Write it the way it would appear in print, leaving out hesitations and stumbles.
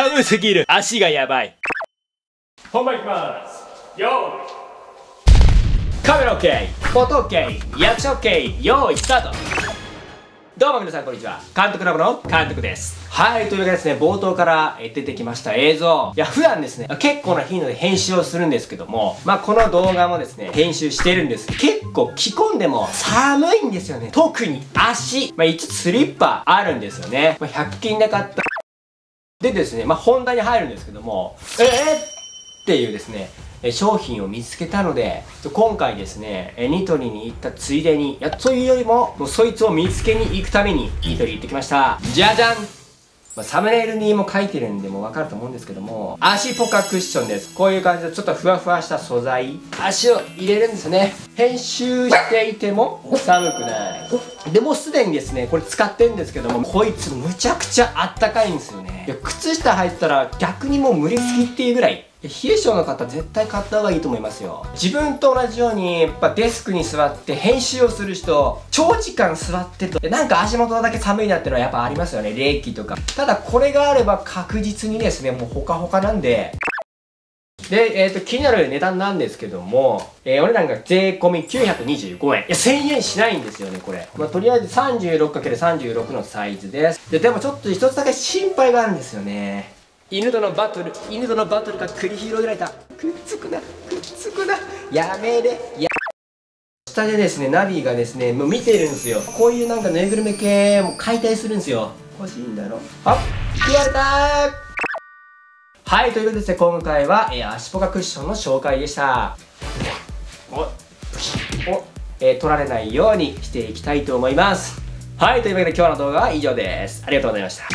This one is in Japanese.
寒すぎる、足がやばい。本番いきます。よーい、カメラ OK、 フォト OK、 役者 OK、 よーいスタート。どうも皆さんこんにちは、監督ラボの監督です。はい、というわけでですね、冒頭から出てきました映像。いや、普段ですね、結構な頻度で編集をするんですけども、まあ、この動画もですね、編集してるんですけど、結構着込んでも寒いんですよね。特に足。まあ、一応スリッパあるんですよね。まあ、100均で買った。でですね、まあ、本題に入るんですけども、っていうですね、商品を見つけたので、今回ですね、ニトリに行ったついでに、いや、というよりも、もうそいつを見つけに行くために、ニトリ行ってきました。じゃじゃん！サムネイルにも書いてるんでもう分かると思うんですけども、足ポカクッションです。こういう感じでちょっとふわふわした素材、足を入れるんですよね。編集していても寒くない。でもすでにですね、これ使ってるんですけども、こいつむちゃくちゃあったかいんですよね。いや、靴下履いてたら逆にもう無理すぎっていうぐらい。冷え性の方絶対買った方がいいと思いますよ。自分と同じようにやっぱデスクに座って編集をする人、長時間座ってるとなんか足元だけ寒いなってのはやっぱありますよね。冷気とか。ただこれがあれば確実にですね、もうほかほかなんで。で、気になる値段なんですけども、お値段が税込み925円。いや、1000円しないんですよね、これ。まあ、とりあえず 36×36 のサイズです。で、でもちょっと一つだけ心配があるんですよね。犬とのバトルが繰り広げられた。くっつくな、くっつくな、やめれ、や。下でですね、ナビがですね、もう見てるんですよ。こういうなんかぬいぐるみ系も解体するんですよ。欲しいんだろ。あ、食われたー。はい、ということでですね、今回は、足ポカクッションの紹介でした。取られないようにしていきたいと思います。はい、というわけで今日の動画は以上です。ありがとうございました。